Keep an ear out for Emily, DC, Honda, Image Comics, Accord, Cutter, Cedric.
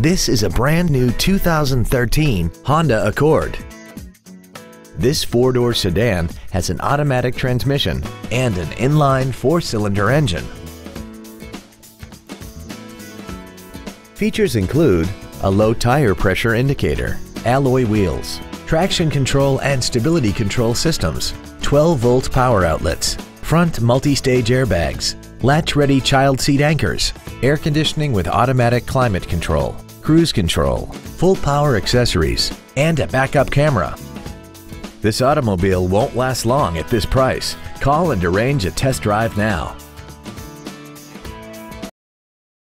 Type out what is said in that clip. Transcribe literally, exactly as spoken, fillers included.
This is a brand new two thousand thirteen Honda Accord. This four-door sedan has an automatic transmission and an inline four-cylinder engine. Features include a low tire pressure indicator, alloy wheels, traction control and stability control systems, twelve volt power outlets, front multi-stage airbags, latch-ready child seat anchors, air conditioning with automatic climate control, cruise control, full power accessories, and a backup camera. This automobile won't last long at this price. Call and arrange a test drive now.